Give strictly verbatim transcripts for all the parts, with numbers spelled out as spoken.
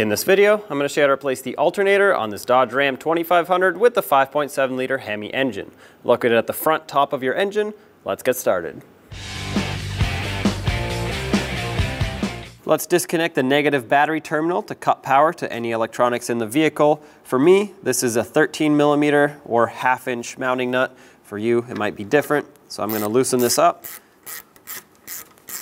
In this video, I'm going to show you how to replace the alternator on this Dodge Ram twenty-five hundred with the five point seven liter HEMI engine. Located at the front top of your engine, let's get started. Let's disconnect the negative battery terminal to cut power to any electronics in the vehicle. For me, this is a thirteen millimeter or half inch mounting nut. For you, it might be different. So I'm going to loosen this up.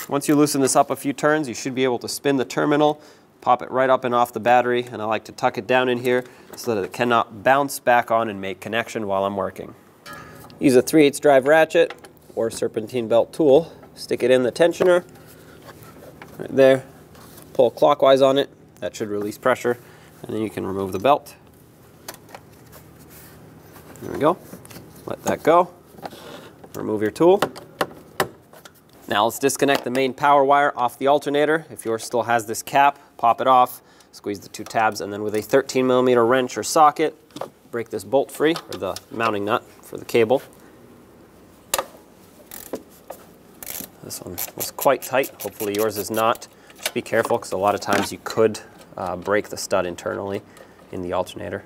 Once you loosen this up a few turns, you should be able to spin the terminal, pop it right up and off the battery, and I like to tuck it down in here so that it cannot bounce back on and make connection while I'm working. Use a three eighths drive ratchet or serpentine belt tool. Stick it in the tensioner, right there. Pull clockwise on it. That should release pressure, and then you can remove the belt. There we go. Let that go. Remove your tool. Now let's disconnect the main power wire off the alternator. If yours still has this cap, pop it off, squeeze the two tabs, and then with a thirteen millimeter wrench or socket, break this bolt free, or the mounting nut for the cable. This one was quite tight. Hopefully yours is not. Just be careful, because a lot of times you could uh, break the stud internally in the alternator.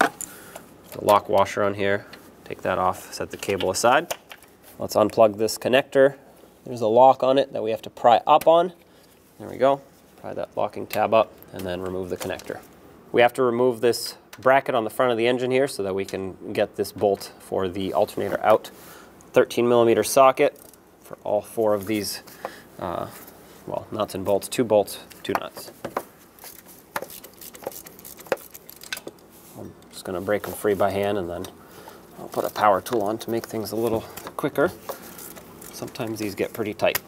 The lock washer on here, take that off, set the cable aside. Let's unplug this connector. There's a lock on it that we have to pry up on. There we go. Pry that locking tab up and then remove the connector. We have to remove this bracket on the front of the engine here so that we can get this bolt for the alternator out. thirteen millimeter socket for all four of these, uh, well, nuts and bolts, two bolts, two nuts. I'm just gonna break them free by hand, and then I'll put a power tool on to make things a little quicker. Sometimes these get pretty tight.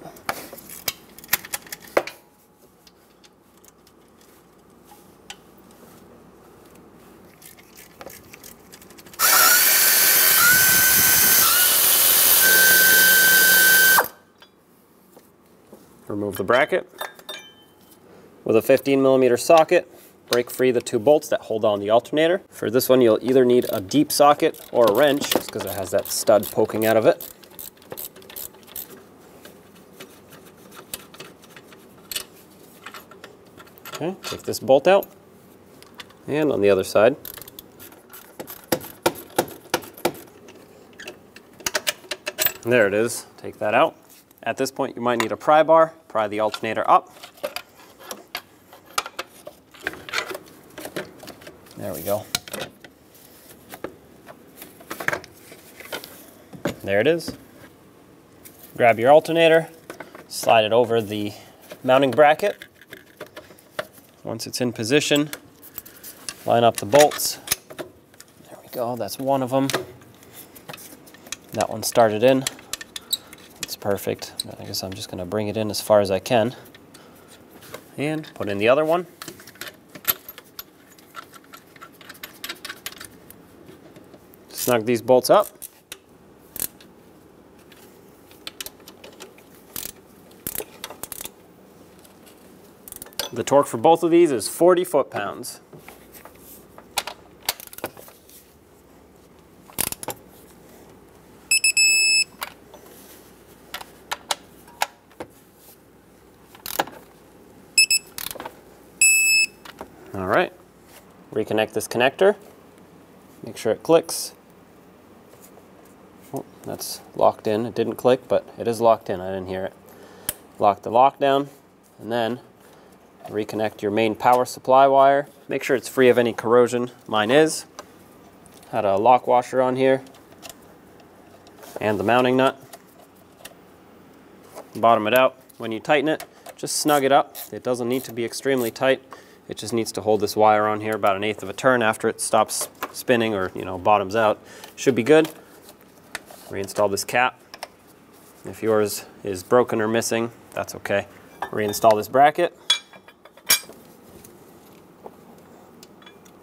Remove the bracket. With a fifteen millimeter socket, break free the two bolts that hold on the alternator. For this one, you'll either need a deep socket or a wrench, just because it has that stud poking out of it. Okay, take this bolt out, and on the other side. There it is, take that out. At this point, you might need a pry bar, pry the alternator up. There we go. There it is. Grab your alternator, slide it over the mounting bracket. Once it's in position, line up the bolts. There we go, that's one of them. That one started in. It's perfect. I guess I'm just gonna bring it in as far as I can. And put in the other one. Snug these bolts up. The torque for both of these is forty foot pounds. All right, reconnect this connector. Make sure it clicks. Oh, that's locked in. It didn't click, but it is locked in. I didn't hear it. Lock the lock down, and then reconnect your main power supply wire. Make sure it's free of any corrosion. Mine is. Had a lock washer on here and the mounting nut. Bottom it out. When you tighten it, just snug it up. It doesn't need to be extremely tight. It just needs to hold this wire on here about an eighth of a turn. After it stops spinning, or, you know, bottoms out, should be good. Reinstall this cap. If yours is broken or missing, that's okay. Reinstall this bracket.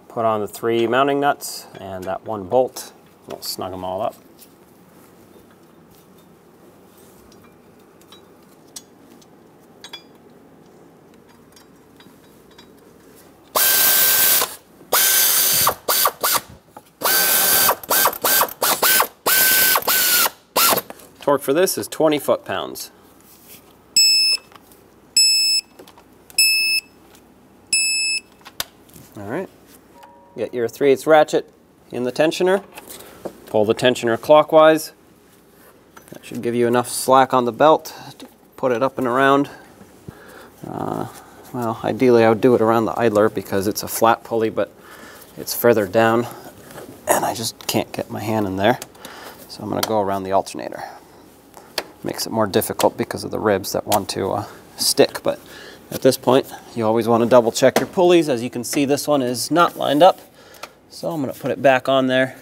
Put on the three mounting nuts and that one bolt. We'll snug them all up. Torque for this is twenty foot pounds. All right, get your three eighths ratchet in the tensioner, pull the tensioner clockwise. That should give you enough slack on the belt to put it up and around. Uh, well, ideally I would do it around the idler because it's a flat pulley, but it's further down and I just can't get my hand in there. So I'm gonna go around the alternator. Makes it more difficult because of the ribs that want to uh, stick, but at this point, you always wanna double check your pulleys. As you can see, this one is not lined up. So I'm gonna put it back on there,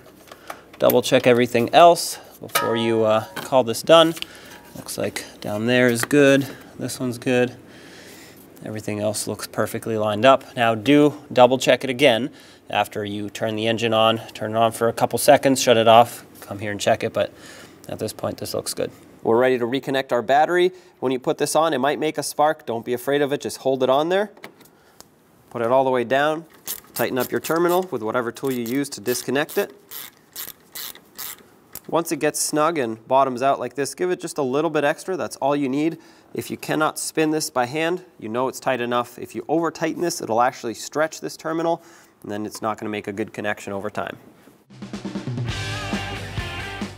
double check everything else before you uh, call this done. Looks like down there is good, this one's good. Everything else looks perfectly lined up. Now do double check it again after you turn the engine on, turn it on for a couple seconds, shut it off, come here and check it, but at this point, this looks good. We're ready to reconnect our battery. When you put this on, it might make a spark. Don't be afraid of it, just hold it on there. Put it all the way down. Tighten up your terminal with whatever tool you use to disconnect it. Once it gets snug and bottoms out like this, give it just a little bit extra, that's all you need. If you cannot spin this by hand, you know it's tight enough. If you over tighten this, it'll actually stretch this terminal, and then it's not gonna make a good connection over time.